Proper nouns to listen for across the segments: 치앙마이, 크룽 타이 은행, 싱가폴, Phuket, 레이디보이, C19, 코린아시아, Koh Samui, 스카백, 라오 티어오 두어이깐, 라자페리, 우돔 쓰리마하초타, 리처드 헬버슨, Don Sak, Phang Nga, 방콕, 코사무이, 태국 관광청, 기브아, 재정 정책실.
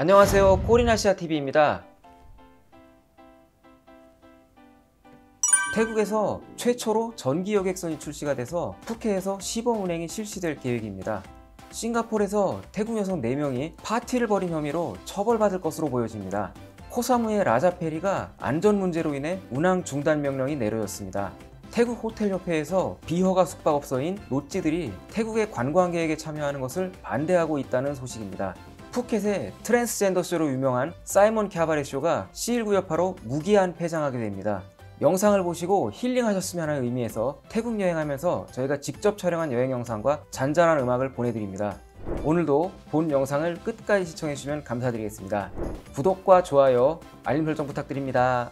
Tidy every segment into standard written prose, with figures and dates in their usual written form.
안녕하세요, 코린아시아 TV입니다. 태국에서 최초로 전기 여객선이 출시가 돼서 푸켓에서 시범 운행이 실시될 계획입니다. 싱가포르에서 태국 여성 4명이 파티를 벌인 혐의로 처벌받을 것으로 보여집니다. 코사무의 라자페리가 안전 문제로 인해 운항 중단 명령이 내려졌습니다. 태국 호텔협회에서 비허가 숙박업소인 롯지들이 태국의 관광객에게 참여하는 것을 반대하고 있다는 소식입니다. 푸켓의 트랜스젠더 쇼로 유명한 사이먼 캬바레 쇼가 C19 여파로 무기한 폐장하게 됩니다. 영상을 보시고 힐링하셨으면 하는 의미에서 태국 여행하면서 저희가 직접 촬영한 여행 영상과 잔잔한 음악을 보내드립니다. 오늘도 본 영상을 끝까지 시청해주시면 감사드리겠습니다. 구독과 좋아요, 알림 설정 부탁드립니다.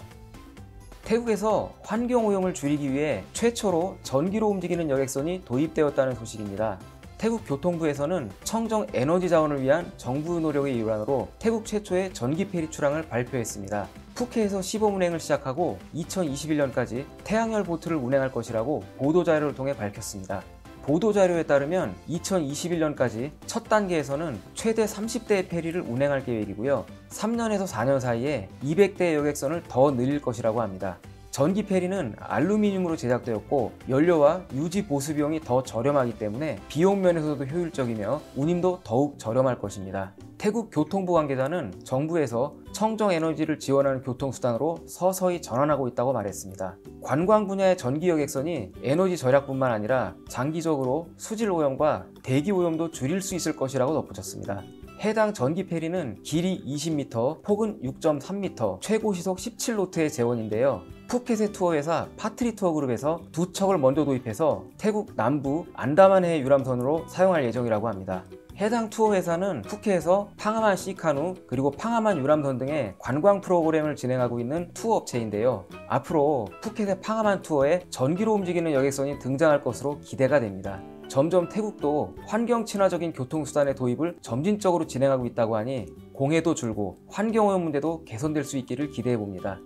태국에서 환경오염을 줄이기 위해 최초로 전기로 움직이는 여객선이 도입되었다는 소식입니다. 태국 교통부에서는 청정 에너지 자원을 위한 정부 노력의 일환으로 태국 최초의 전기 페리 출항을 발표했습니다. 푸켓에서 시범 운행을 시작하고 2021년까지 태양열 보트를 운행할 것이라고 보도자료를 통해 밝혔습니다. 보도자료에 따르면 2021년까지 첫 단계에서는 최대 30대의 페리를 운행할 계획이고요. 3년에서 4년 사이에 200대의 여객선을 더 늘릴 것이라고 합니다. 전기 페리는 알루미늄으로 제작되었고 연료와 유지 보수 비용이 더 저렴하기 때문에 비용 면에서도 효율적이며 운임도 더욱 저렴할 것입니다. 태국 교통부 관계자는 정부에서 청정 에너지를 지원하는 교통수단으로 서서히 전환하고 있다고 말했습니다. 관광 분야의 전기 여객선이 에너지 절약뿐만 아니라 장기적으로 수질 오염과 대기 오염도 줄일 수 있을 것이라고 덧붙였습니다. 해당 전기 페리는 길이 20m, 폭은 6.3m, 최고 시속 17노트의 제원인데요. 푸켓의 투어 회사 파트리 투어 그룹에서 두 척을 먼저 도입해서 태국 남부 안다만해의 유람선으로 사용할 예정이라고 합니다. 해당 투어 회사는 푸켓에서 팡하만 시카누 그리고 팡하만 유람선 등의 관광 프로그램을 진행하고 있는 투어 업체인데요. 앞으로 푸켓의 팡하만 투어에 전기로 움직이는 여객선이 등장할 것으로 기대가 됩니다. 점점 태국도 환경 친화적인 교통수단의 도입을 점진적으로 진행하고 있다고 하니 공해도 줄고 환경오염 문제도 개선될 수 있기를 기대해봅니다.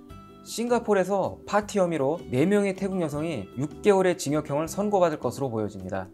싱가포르에서 파티 혐의로 4명의 태국 여성이 6개월의 징역형을 선고받을 것으로 보여집니다.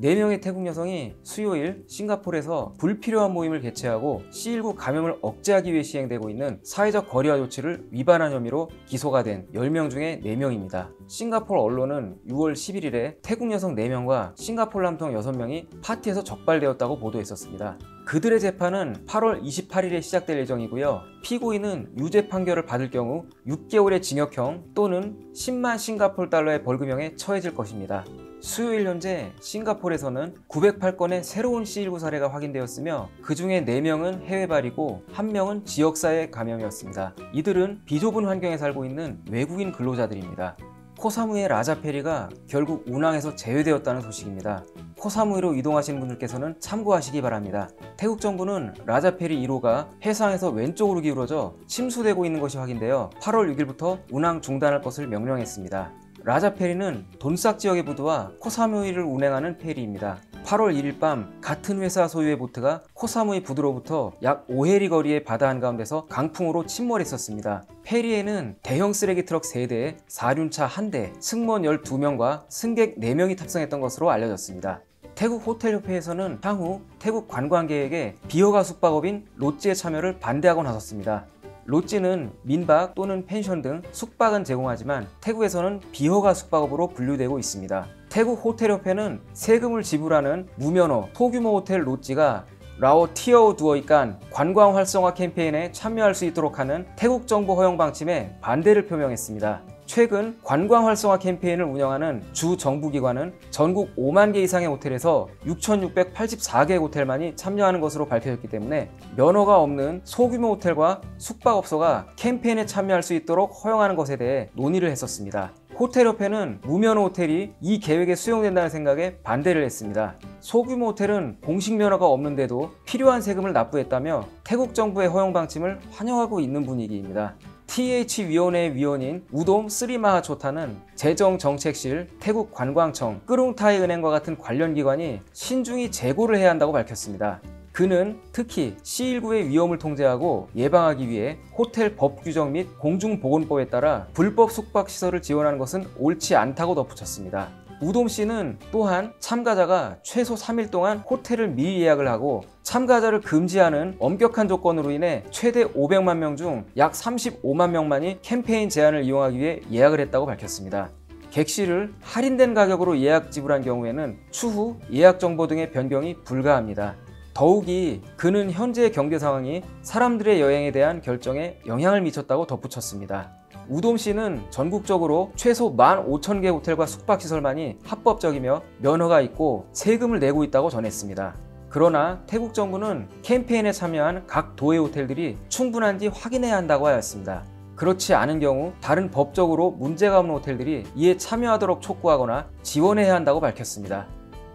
4명의 태국 여성이 수요일 싱가포르에서 불필요한 모임을 개최하고 C19 감염을 억제하기 위해 시행되고 있는 사회적 거리와 조치를 위반한 혐의로 기소가 된 10명 중에 4명입니다. 싱가포르 언론은 6월 11일에 태국 여성 4명과 싱가포르 남성 6명이 파티에서 적발되었다고 보도했었습니다. 그들의 재판은 8월 28일에 시작될 예정이고요. 피고인은 유죄 판결을 받을 경우 6개월의 징역형 또는 10만 싱가포르 달러의 벌금형에 처해질 것입니다. 수요일 현재 싱가포르에서는 908건의 새로운 C19 사례가 확인되었으며 그 중에 4명은 해외발이고 1명은 지역사회 감염이었습니다. 이들은 비좁은 환경에 살고 있는 외국인 근로자들입니다. 코사무의 라자페리가 결국 운항에서 제외되었다는 소식입니다. 코사무이로 이동하시는 분들께서는 참고하시기 바랍니다. 태국 정부는 라자페리 1호가 해상에서 왼쪽으로 기울어져 침수되고 있는 것이 확인되어 8월 6일부터 운항 중단할 것을 명령했습니다. 라자페리는 돈싹 지역의 부두와 코사무이를 운행하는 페리입니다. 8월 1일 밤 같은 회사 소유의 보트가 코사무이 부두로부터 약 5해리 거리의 바다 한가운데서 강풍으로 침몰했었습니다. 페리에는 대형 쓰레기 트럭 3대, 사륜차 1대, 승무원 12명과 승객 4명이 탑승했던 것으로 알려졌습니다. 태국 호텔협회에서는 향후 태국 관광객에게 비허가 숙박업인 롯지의 참여를 반대하고 나섰습니다. 롯지는 민박 또는 펜션 등 숙박은 제공하지만 태국에서는 비허가 숙박업으로 분류되고 있습니다. 태국 호텔협회는 세금을 지불하는 무면허 소규모 호텔 롯지가 라오 티어오 두어이깐 관광 활성화 캠페인에 참여할 수 있도록 하는 태국 정부 허용 방침에 반대를 표명했습니다. 최근 관광 활성화 캠페인을 운영하는 주 정부기관은 전국 5만 개 이상의 호텔에서 6,684개의 호텔만이 참여하는 것으로 밝혀졌기 때문에 면허가 없는 소규모 호텔과 숙박업소가 캠페인에 참여할 수 있도록 허용하는 것에 대해 논의를 했었습니다. 호텔협회는 무면허 호텔이 이 계획에 수용된다는 생각에 반대를 했습니다. 소규모 호텔은 공식 면허가 없는데도 필요한 세금을 납부했다며 태국 정부의 허용 방침을 환영하고 있는 분위기입니다. TH위원회의 위원인 우돔 쓰리마하초타는 재정정책실, 태국관광청, 크룽타이 은행과 같은 관련 기관이 신중히 재고를 해야 한다고 밝혔습니다. 그는 특히 C19의 위험을 통제하고 예방하기 위해 호텔 법 규정 및 공중보건법에 따라 불법 숙박시설을 지원하는 것은 옳지 않다고 덧붙였습니다. 우돔 씨는 또한 참가자가 최소 3일 동안 호텔을 미리 예약을 하고 참가자를 금지하는 엄격한 조건으로 인해 최대 500만 명 중 약 35만 명만이 캠페인 제한을 이용하기 위해 예약을 했다고 밝혔습니다. 객실을 할인된 가격으로 예약 지불한 경우에는 추후 예약 정보 등의 변경이 불가합니다. 더욱이 그는 현재의 경제 상황이 사람들의 여행에 대한 결정에 영향을 미쳤다고 덧붙였습니다. 우돔 씨는 전국적으로 최소 15,000개 호텔과 숙박시설만이 합법적이며 면허가 있고 세금을 내고 있다고 전했습니다. 그러나 태국 정부는 캠페인에 참여한 각 도의 호텔들이 충분한지 확인해야 한다고 하였습니다. 그렇지 않은 경우 다른 법적으로 문제가 없는 호텔들이 이에 참여하도록 촉구하거나 지원해야 한다고 밝혔습니다.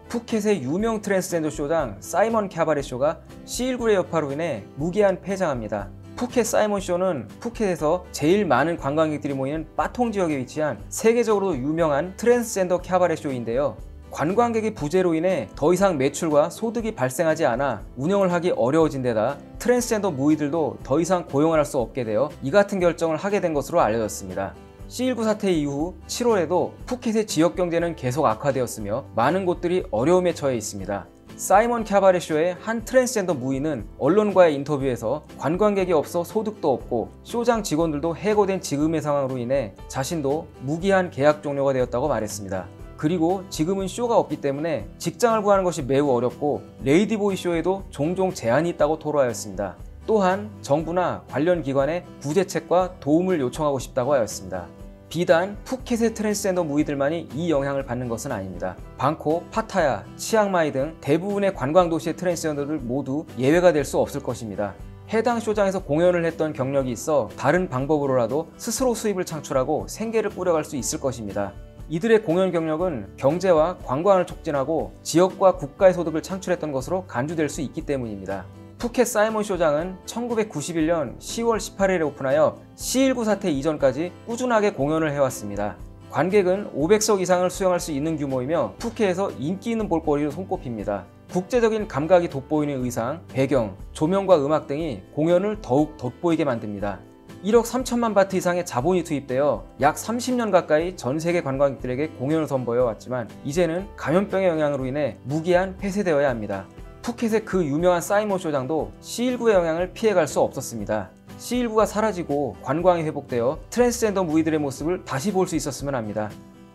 푸켓의 유명 트랜스젠더 쇼장 사이먼 캬바레 쇼가 C19의 여파로 인해 무기한 폐장합니다. 푸켓 사이먼 쇼는 푸켓에서 제일 많은 관광객들이 모이는 빠통 지역에 위치한 세계적으로도 유명한 트랜스젠더 캬바레 쇼인데요. 관광객의 부재로 인해 더 이상 매출과 소득이 발생하지 않아 운영을 하기 어려워진 데다 트랜스젠더 무의들도 더 이상 고용을 할 수 없게 되어 이 같은 결정을 하게 된 것으로 알려졌습니다. C19 사태 이후 7월에도 푸켓의 지역 경제는 계속 악화되었으며 많은 곳들이 어려움에 처해 있습니다. 사이먼 캬바레 쇼의 한 트랜스젠더 무의는 언론과의 인터뷰에서 관광객이 없어 소득도 없고 쇼장 직원들도 해고된 지금의 상황으로 인해 자신도 무기한 계약 종료가 되었다고 말했습니다. 그리고 지금은 쇼가 없기 때문에 직장을 구하는 것이 매우 어렵고 레이디보이 쇼에도 종종 제한이 있다고 토로하였습니다. 또한 정부나 관련 기관에 구제책과 도움을 요청하고 싶다고 하였습니다. 비단 푸켓의 트랜스젠더 무의들만이 이 영향을 받는 것은 아닙니다. 방콕, 파타야, 치앙마이 등 대부분의 관광도시의 트랜스젠더들 모두 예외가 될 수 없을 것입니다. 해당 쇼장에서 공연을 했던 경력이 있어 다른 방법으로라도 스스로 수입을 창출하고 생계를 꾸려갈 수 있을 것입니다. 이들의 공연 경력은 경제와 관광을 촉진하고 지역과 국가의 소득을 창출했던 것으로 간주될 수 있기 때문입니다. 푸켓 사이먼 쇼장은 1991년 10월 18일에 오픈하여 C19 사태 이전까지 꾸준하게 공연을 해왔습니다. 관객은 500석 이상을 수용할 수 있는 규모이며 푸켓에서 인기 있는 볼거리로 손꼽힙니다. 국제적인 감각이 돋보이는 의상, 배경, 조명과 음악 등이 공연을 더욱 돋보이게 만듭니다. 1억 3천만 바트 이상의 자본이 투입되어 약 30년 가까이 전 세계 관광객들에게 공연을 선보여 왔지만 이제는 감염병의 영향으로 인해 무기한 폐쇄되어야 합니다. 푸켓의 그 유명한 사이먼 쇼장도 C19의 영향을 피해갈 수 없었습니다. C19가 사라지고 관광이 회복되어 트랜스젠더 무의들의 모습을 다시 볼 수 있었으면 합니다.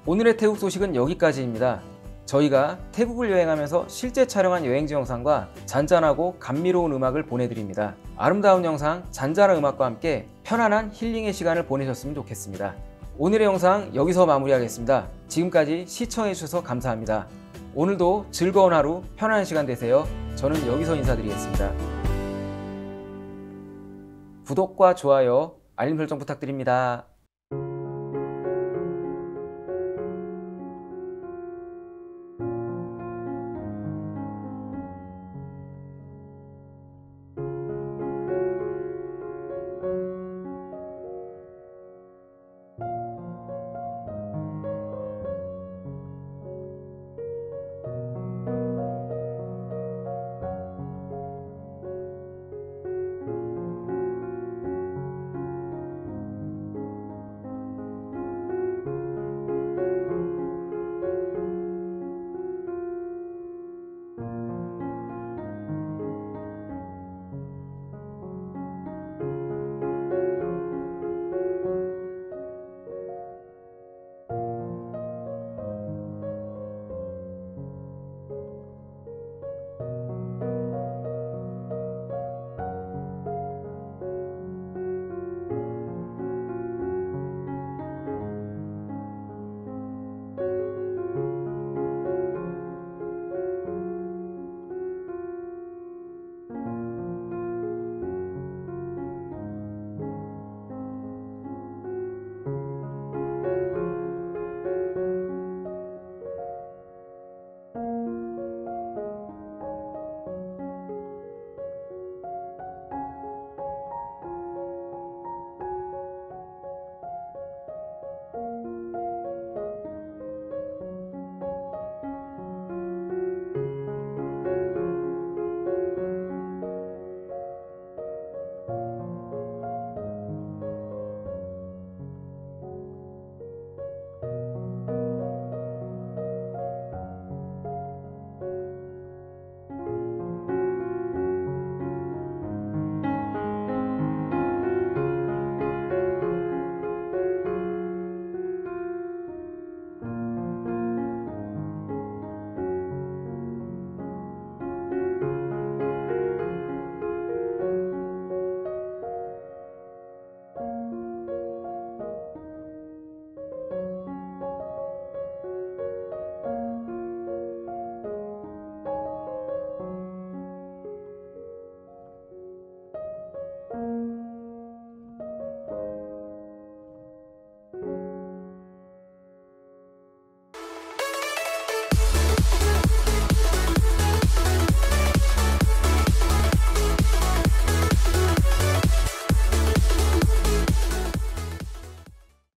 오늘의 태국 소식은 여기까지입니다. 저희가 태국을 여행하면서 실제 촬영한 여행지 영상과 잔잔하고 감미로운 음악을 보내드립니다. 아름다운 영상, 잔잔한 음악과 함께 편안한 힐링의 시간을 보내셨으면 좋겠습니다. 오늘의 영상 여기서 마무리하겠습니다. 지금까지 시청해주셔서 감사합니다. 오늘도 즐거운 하루, 편안한 시간 되세요. 저는 여기서 인사드리겠습니다. 구독과 좋아요, 알림 설정 부탁드립니다.